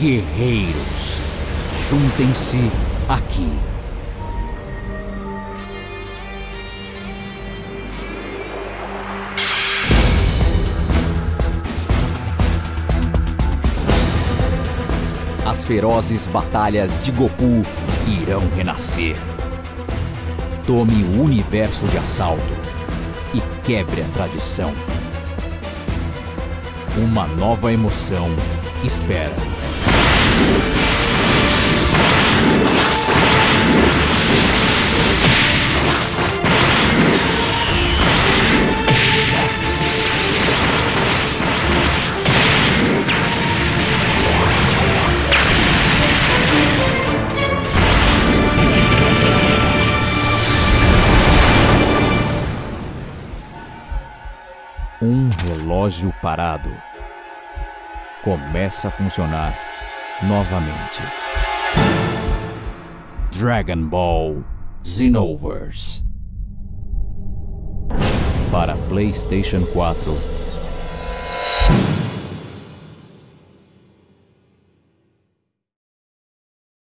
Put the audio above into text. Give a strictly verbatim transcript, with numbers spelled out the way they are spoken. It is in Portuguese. Guerreiros, juntem-se aqui. As ferozes batalhas de Goku irão renascer. Tome o universo de assalto e quebre a tradição. Uma nova emoção espera. Um relógio parado começa a funcionar novamente. Dragon Ball Xenoverse para PlayStation quatro.